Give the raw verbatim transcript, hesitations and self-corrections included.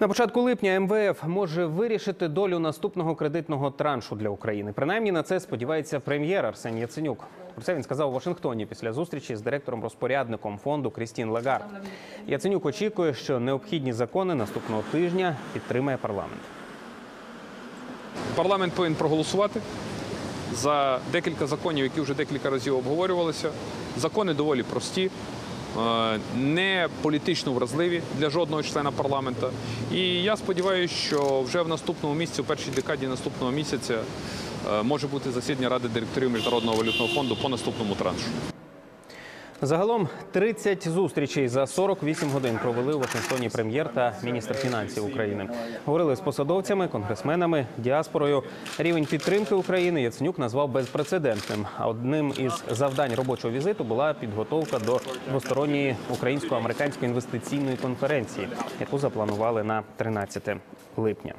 На початку липня ем ве еф може вирішити долю наступного кредитного траншу для України. Принаймні на це сподівається прем'єр Арсен Яценюк. Про це він сказав у Вашингтоні після зустрічі з директором-розпорядником фонду Крістін Лагард. Яценюк очікує, що необхідні закони наступного тижня підтримає парламент. Парламент повинен проголосувати за декілька законів, які вже декілька разів обговорювалися. Закони доволі прості, не політично вразливі для жодного члена парламенту. І я сподіваюся, що вже в наступному місяці, у першій декаді наступного місяця, може бути засідання Ради директорів Міжнародного валютного фонду по наступному траншу. Загалом тридцять зустрічей за сорок вісім годин провели у Вашингтоні прем'єр та міністр фінансів України. Говорили з посадовцями, конгресменами, діаспорою. Рівень підтримки України Яценюк назвав безпрецедентним. А одним із завдань робочого візиту була підготовка до двосторонньої українсько-американської інвестиційної конференції, яку запланували на тринадцяте липня.